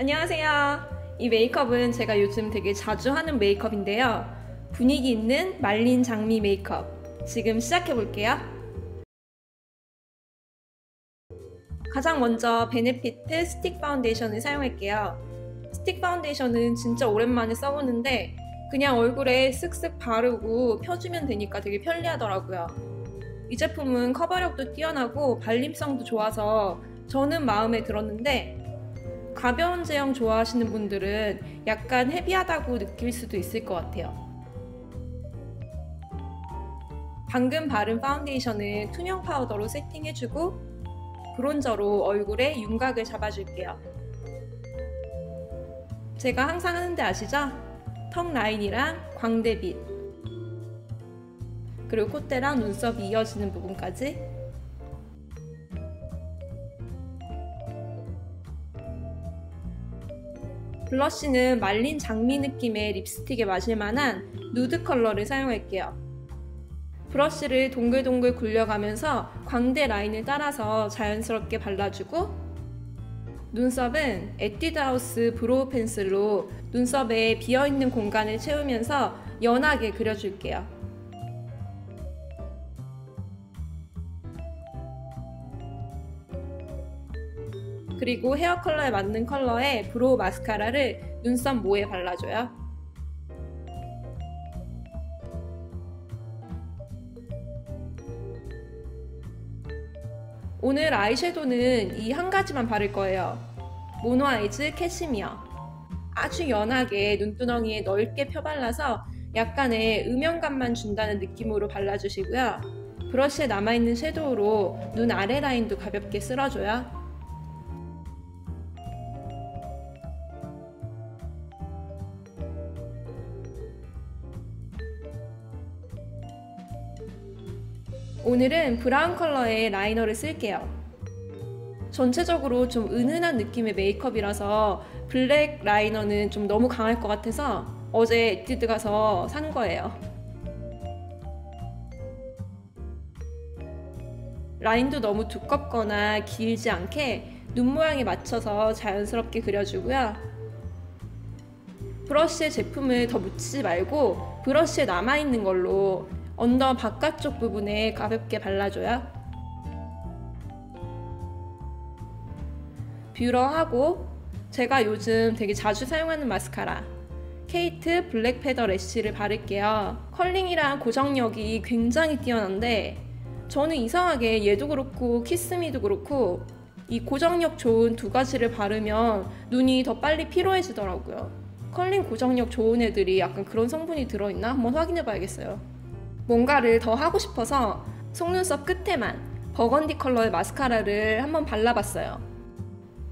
안녕하세요. 이 메이크업은 제가 요즘 되게 자주 하는 메이크업인데요. 분위기 있는 말린 장미 메이크업 지금 시작해볼게요. 가장 먼저 베네피트 스틱 파운데이션을 사용할게요. 스틱 파운데이션은 진짜 오랜만에 써보는데 그냥 얼굴에 쓱쓱 바르고 펴주면 되니까 되게 편리하더라고요. 이 제품은 커버력도 뛰어나고 발림성도 좋아서 저는 마음에 들었는데 가벼운 제형 좋아하시는 분들은 약간 헤비하다고 느낄 수도 있을 것 같아요. 방금 바른 파운데이션을 투명 파우더로 세팅해주고 브론저로 얼굴에 윤곽을 잡아줄게요. 제가 항상 하는데 아시죠? 턱 라인이랑 광대빗 그리고 콧대랑 눈썹이 이어지는 부분까지 블러쉬는 말린 장미 느낌의 립스틱에 마실만한 누드 컬러를 사용할게요. 브러쉬를 동글동글 굴려가면서 광대 라인을 따라서 자연스럽게 발라주고 눈썹은 에뛰드 하우스 브로우 펜슬로 눈썹에 비어있는 공간을 채우면서 연하게 그려줄게요. 그리고 헤어 컬러에 맞는 컬러의 브로우 마스카라를 눈썹 모에 발라줘요. 오늘 아이섀도우는 이 한 가지만 바를 거예요. 모노 아이즈 캐시미어. 아주 연하게 눈두덩이에 넓게 펴발라서 약간의 음영감만 준다는 느낌으로 발라주시고요. 브러쉬에 남아있는 섀도우로 눈 아래 라인도 가볍게 쓸어줘요. 오늘은 브라운 컬러의 라이너를 쓸게요. 전체적으로 좀 은은한 느낌의 메이크업이라서 블랙 라이너는 좀 너무 강할 것 같아서 어제 에뛰드 가서 산 거예요. 라인도 너무 두껍거나 길지 않게 눈 모양에 맞춰서 자연스럽게 그려주고요. 브러쉬에 제품을 더 묻히지 말고 브러쉬에 남아있는 걸로 언더 바깥쪽 부분에 가볍게 발라줘요. 뷰러하고 제가 요즘 되게 자주 사용하는 마스카라 케이트 블랙 페더 래쉬를 바를게요. 컬링이랑 고정력이 굉장히 뛰어난데 저는 이상하게 얘도 그렇고 키스미도 그렇고 이 고정력 좋은 두 가지를 바르면 눈이 더 빨리 피로해지더라고요. 컬링 고정력 좋은 애들이 약간 그런 성분이 들어있나 한번 확인해 봐야겠어요. 뭔가를 더 하고 싶어서 속눈썹 끝에만 버건디 컬러의 마스카라를 한번 발라봤어요.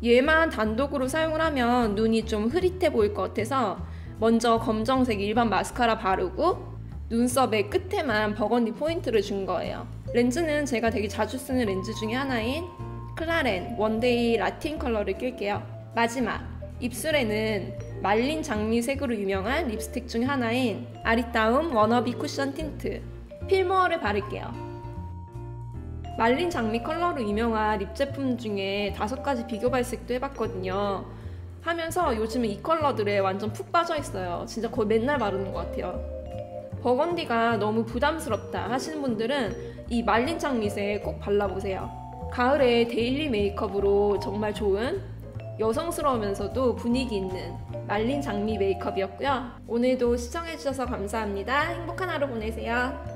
얘만 단독으로 사용을 하면 눈이 좀 흐릿해 보일 것 같아서 먼저 검정색 일반 마스카라 바르고 눈썹의 끝에만 버건디 포인트를 준 거예요. 렌즈는 제가 되게 자주 쓰는 렌즈 중에 하나인 클라렌 원데이 라틴 컬러를 낄게요. 마지막, 입술에는 말린 장미색으로 유명한 립스틱 중 하나인 아리따움 워너비 쿠션 틴트 필모어를 바를게요. 말린 장미 컬러로 유명한 립 제품 중에 5가지 비교 발색도 해봤거든요. 하면서 요즘에 이 컬러들에 완전 푹 빠져있어요. 진짜 거의 맨날 바르는 것 같아요. 버건디가 너무 부담스럽다 하시는 분들은 이 말린 장미색 꼭 발라보세요. 가을에 데일리 메이크업으로 정말 좋은 여성스러우면서도 분위기 있는 말린 장미 메이크업이었고요. 오늘도 시청해주셔서 감사합니다. 행복한 하루 보내세요.